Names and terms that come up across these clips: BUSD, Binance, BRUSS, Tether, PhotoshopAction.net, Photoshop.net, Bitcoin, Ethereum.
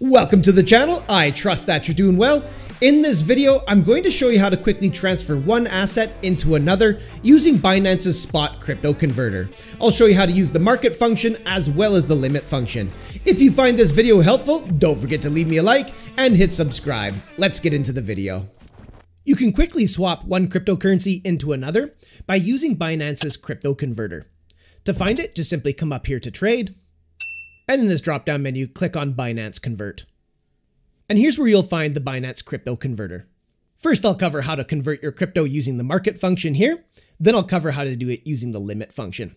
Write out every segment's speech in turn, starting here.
Welcome to the channel. I trust that you're doing well. In this video, I'm going to show you how to quickly transfer one asset into another using Binance's spot crypto converter. I'll show you how to use the market function as well as the limit function. If you find this video helpful, don't forget to leave me a like and hit subscribe. Let's get into the video. You can quickly swap one cryptocurrency into another by using Binance's crypto converter. To find it, just simply come up here to trade. And in this drop-down menu, click on Binance Convert. And here's where you'll find the Binance Crypto Converter. First, I'll cover how to convert your crypto using the market function here. Then I'll cover how to do it using the limit function.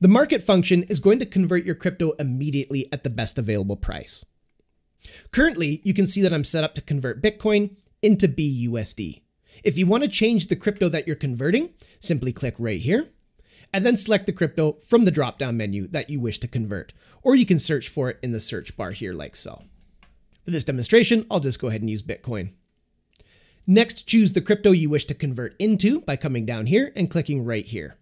The market function is going to convert your crypto immediately at the best available price. Currently, you can see that I'm set up to convert Bitcoin into BUSD. If you want to change the crypto that you're converting, simply click right here, and then select the crypto from the drop-down menu that you wish to convert, or you can search for it in the search bar here like so. For this demonstration, I'll just go ahead and use Bitcoin. Next, choose the crypto you wish to convert into by coming down here and clicking right here.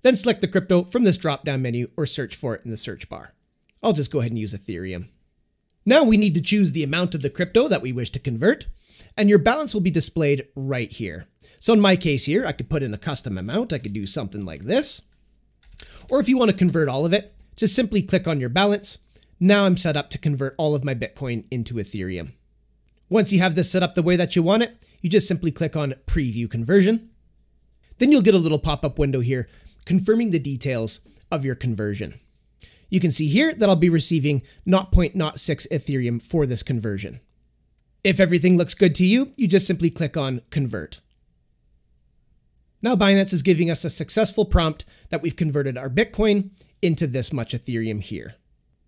Then select the crypto from this drop-down menu or search for it in the search bar. I'll just go ahead and use Ethereum. Now we need to choose the amount of the crypto that we wish to convert, and your balance will be displayed right here. So in my case here, I could put in a custom amount. I could do something like this. Or if you want to convert all of it, just simply click on your balance. Now I'm set up to convert all of my Bitcoin into Ethereum. Once you have this set up the way that you want it, you just simply click on Preview Conversion. Then you'll get a little pop-up window here confirming the details of your conversion. You can see here that I'll be receiving 0.06 Ethereum for this conversion. If everything looks good to you, you just simply click on Convert. Now Binance is giving us a successful prompt that we've converted our Bitcoin into this much Ethereum here.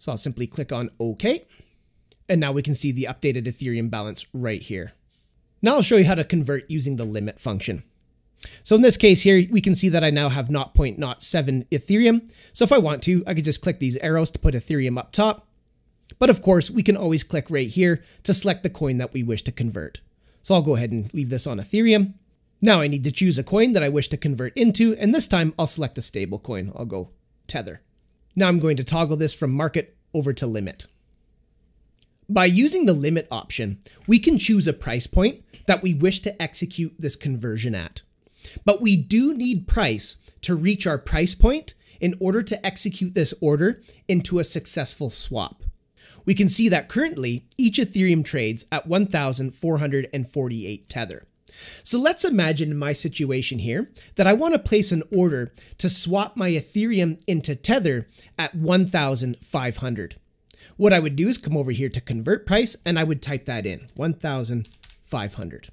So I'll simply click on OK. And now we can see the updated Ethereum balance right here. Now I'll show you how to convert using the limit function. So in this case here, we can see that I now have 0.07 Ethereum. So if I want to, I could just click these arrows to put Ethereum up top. But of course, we can always click right here to select the coin that we wish to convert. So I'll go ahead and leave this on Ethereum. Now I need to choose a coin that I wish to convert into, and this time I'll select a stable coin. I'll go Tether. Now I'm going to toggle this from market over to limit. By using the limit option, we can choose a price point that we wish to execute this conversion at. But we do need price to reach our price point in order to execute this order into a successful swap. We can see that currently each Ethereum trades at 1,448 Tether. So let's imagine in my situation here that I want to place an order to swap my Ethereum into Tether at 1,500. What I would do is come over here to convert price and I would type that in, 1,500.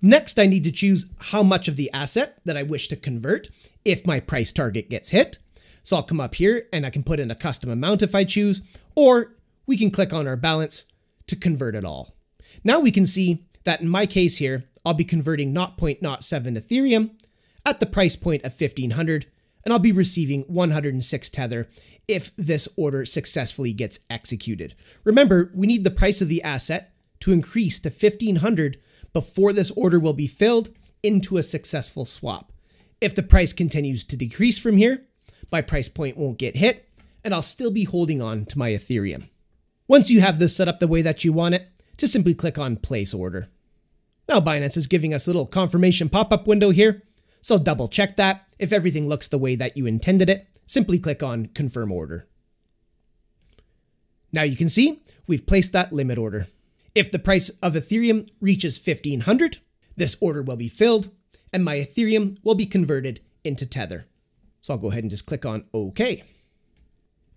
Next, I need to choose how much of the asset that I wish to convert if my price target gets hit. So I'll come up here and I can put in a custom amount if I choose, or we can click on our balance to convert it all. Now we can see that in my case here, I'll be converting 0.07 Ethereum at the price point of 1,500, and I'll be receiving 106 Tether if this order successfully gets executed. Remember, we need the price of the asset to increase to 1,500 before this order will be filled into a successful swap. If the price continues to decrease from here, my price point won't get hit, and I'll still be holding on to my Ethereum. Once you have this set up the way that you want it, just simply click on Place Order. Now Binance is giving us a little confirmation pop-up window here, so double check that. If everything looks the way that you intended it, simply click on Confirm Order. Now you can see we've placed that limit order. If the price of Ethereum reaches 1,500, this order will be filled and my Ethereum will be converted into Tether. So I'll go ahead and just click on OK.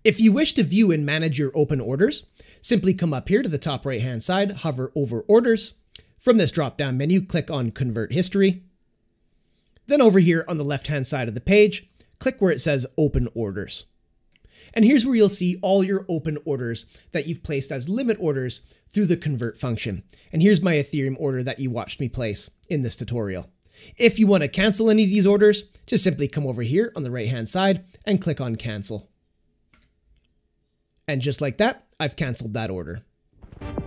If you wish to view and manage your open orders, simply come up here to the top right hand side, hover over orders. From this drop down menu, click on Convert History. Then over here on the left hand side of the page, click where it says Open Orders. And here's where you'll see all your open orders that you've placed as limit orders through the convert function. And here's my Ethereum order that you watched me place in this tutorial. If you want to cancel any of these orders, just simply come over here on the right hand side and click on Cancel. And just like that, I've canceled that order.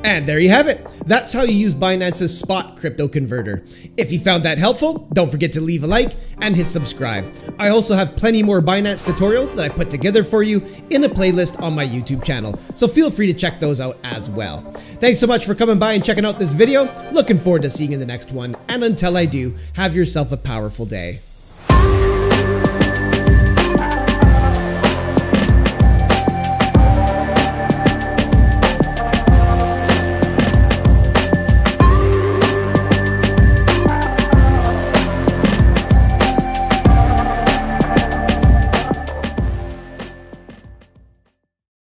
And there you have it. That's how you use Binance's spot crypto converter. If you found that helpful, don't forget to leave a like and hit subscribe. I also have plenty more Binance tutorials that I put together for you in a playlist on my YouTube channel, so feel free to check those out as well. Thanks so much for coming by and checking out this video. Looking forward to seeing you in the next one, and until I do, have yourself a powerful day.